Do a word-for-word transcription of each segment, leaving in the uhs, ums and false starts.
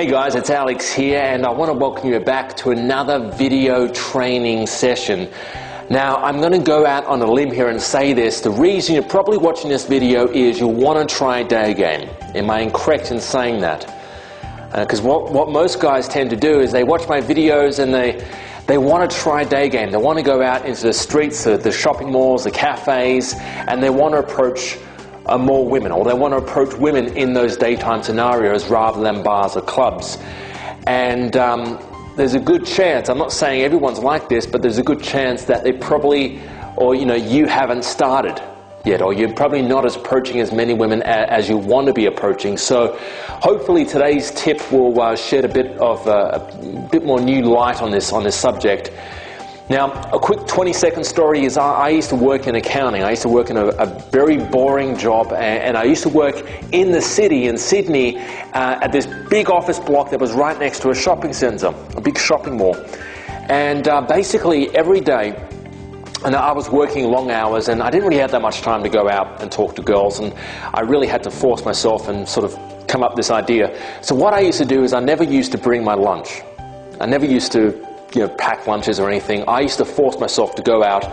Hey guys, it's Alex here and I want to welcome you back to another video training session. Now, I'm going to go out on a limb here and say this. The reason you're probably watching this video is you want to try day game. Am I incorrect in saying that? Because uh, what, what most guys tend to do is they watch my videos and they, they want to try day game. They want to go out into the streets, the, the shopping malls, the cafes, and they want to approach Uh, more women, or they want to approach women in those daytime scenarios rather than bars or clubs. And um, there's a good chance, I'm not saying everyone's like this, but there's a good chance that they probably, or you know, you haven't started yet, or you're probably not as approaching as many women a as you want to be approaching. So hopefully today's tip will uh, shed a bit of uh, a bit more new light on this on this subject. Now, a quick twenty second story is I, I used to work in accounting. I used to work in a, a very boring job, and, and I used to work in the city, in Sydney, uh, at this big office block that was right next to a shopping centre, a big shopping mall. And uh, basically every day, and I was working long hours, and I didn't really have that much time to go out and talk to girls, and I really had to force myself and sort of come up with this idea. So what I used to do is I never used to bring my lunch. I never used to you know, pack lunches or anything. I used to force myself to go out,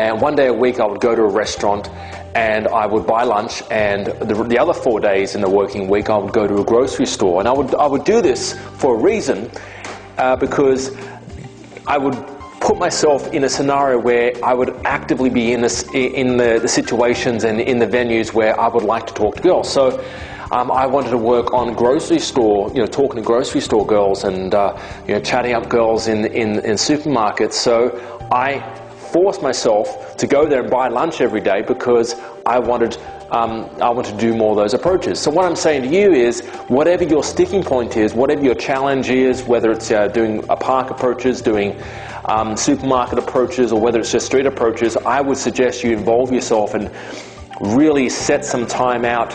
and one day a week I would go to a restaurant and I would buy lunch, and the, the other four days in the working week I would go to a grocery store. And I would, I would do this for a reason, uh, because I would put myself in a scenario where I would actively be in, this, in the, the situations and in the venues where I would like to talk to girls. So Um, I wanted to work on grocery store, you know, talking to grocery store girls and uh, you know, chatting up girls in, in, in supermarkets. So I forced myself to go there and buy lunch every day because I wanted, um, I wanted to do more of those approaches. So what I'm saying to you is, whatever your sticking point is, whatever your challenge is, whether it's uh, doing a park approaches, doing um, supermarket approaches, or whether it's just street approaches, I would suggest you involve yourself and really set some time out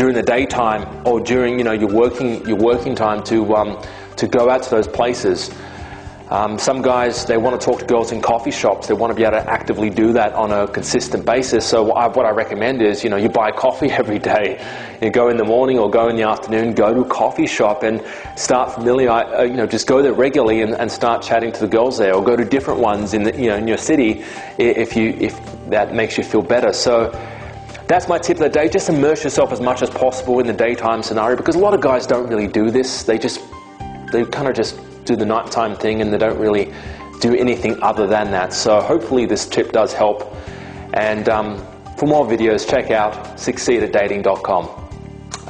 during the daytime or during you know your working your working time to um, to go out to those places. Um, some guys, they want to talk to girls in coffee shops. They want to be able to actively do that on a consistent basis. So I, what I recommend is you know you buy coffee every day. You go in the morning or go in the afternoon. Go to a coffee shop and start familiar. Uh, you know just go there regularly and, and start chatting to the girls there, or go to different ones in the, you know in your city if you if that makes you feel better. So that's my tip of the day. Just immerse yourself as much as possible in the daytime scenario, because a lot of guys don't really do this. They just, they kind of just do the nighttime thing and they don't really do anything other than that. So hopefully this tip does help. And um, for more videos, check out succeed at dating dot com.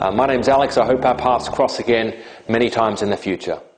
Uh, my name's Alex. I hope our paths cross again many times in the future.